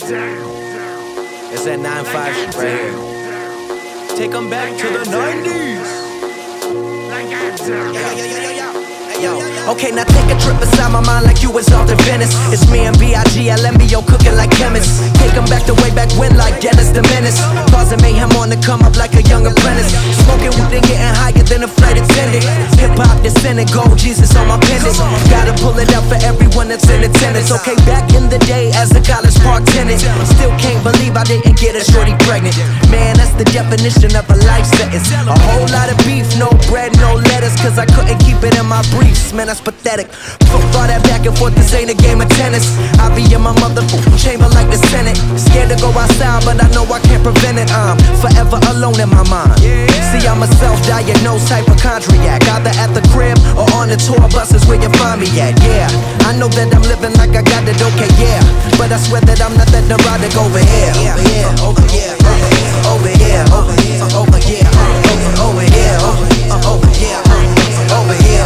down. It's that 9-5 right here. Take them back to the 90s. Okay, now take a trip inside my mind like you was off to Venice. It's me and B.I.G., L.M.B.O. cooking like chemists. Take him back the way back when like Dennis the Menace. Causing mayhem on the come up like a young apprentice. Smoking weed and getting higher than a flight attendant. Hip-hop descendant, gold Jesus on my pendant. Gotta pull it out for everyone that's in attendance. Okay, back in the day as a College Park tenant. Still can't believe I didn't get a shorty pregnant. Man, that's the definition of a life sentence. A whole lot of beef, no bread, no lettuce, cause I couldn't keep it in my brief. Man, that's pathetic. Fuck all that back and forth, this ain't a game of tennis. I be in my motherfucking chamber like the Senate. Scared to go outside, but I know I can't prevent it. I'm forever alone in my mind. See, I'm a self-diagnosed hypochondriac, either at the crib or on the tour buses where you find me at. Yeah, I know that I'm living like I got it, okay, yeah, but I swear that I'm not that neurotic over here. Over here, over here, over here, over here, over here, over here, over here, over here.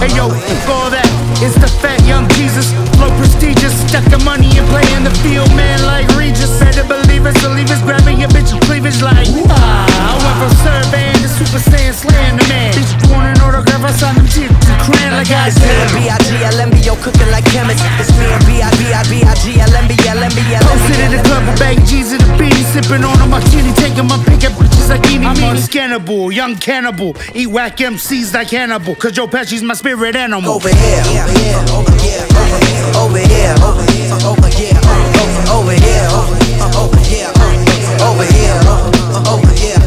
Hey yo, for all that, it's the fat young Jesus. Flow prestigious, stuck the money and play in the field, man, like Regis. Better believers, believers, grabbing your bitch cleavage like, ah. I went from surveying to super saiyan, slaying the man. Bitch, you want an autograph, I signed them to the crown like I said. B.I.G., L.M.B.O. cooking like chemists. It's me and B.I.G., L.M.B.O. Posted in the club with B.I.G. to the beat, sipping on a martini, taking my pick up. Like I'm unscannable, young cannibal. Eat whack MCs like Hannibal. Cause Joe Pesci's my spirit animal. Over here, over here, over here, over here, over here, over here, over here, over here, over here, over here.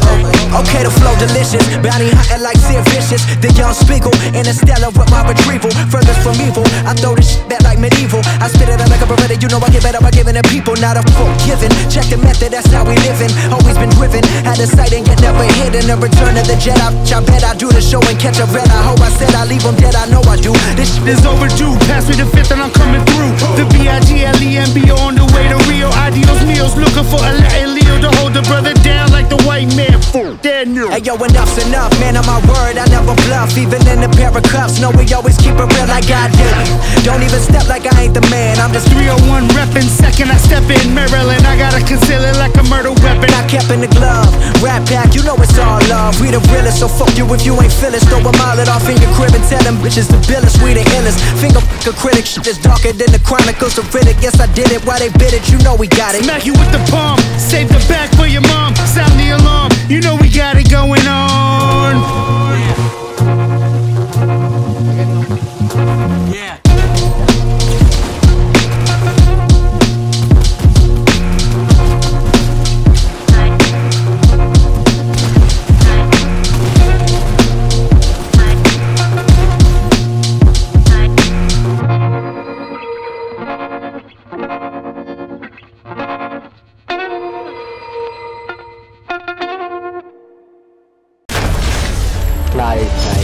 Okay, the flow delicious, bounty hunting like Sid Vicious. The young Spiegel, in a Stella with my retrieval. Furthest from evil, I throw this shit back like medieval. I spit it out like a Beretta, you know I get better by giving it people. Not a fuck giving, check the method, that's how we living. Always been driven, had a sight and get never hidden. The Return of the Jedi, I bet I do the show and catch a red. I hope I said I leave them dead, I know I do. This shit is overdue, pass me the fifth and I'm coming through. The B.I.G., L.E.M.B.O. on the way to Rio. Adios meals, looking for a Latin Leo to hold the brother down like the white man fool. Hey yo, enough's enough, man, on my word, I never bluff. Even in a pair of cuffs, no, we always keep it real like I do. Don't even step like I ain't the man, I'm just 301 reppin', second I step in Maryland. I gotta conceal it like a murder weapon. I kept in the glove, Rat Pack, you know it's all love. We the realest, so fuck you if you ain't feelin'. Throw a mallet off in your crib and tell them bitches the billest, we the illest. Finger f***a critic, shit is darker than the Chronicles of Riddick. Yes, I did it, why they bid it, you know we got it. Smack you with the palm, save the back for your mom. Sound the alarm, you know we got it going on. Yeah. Like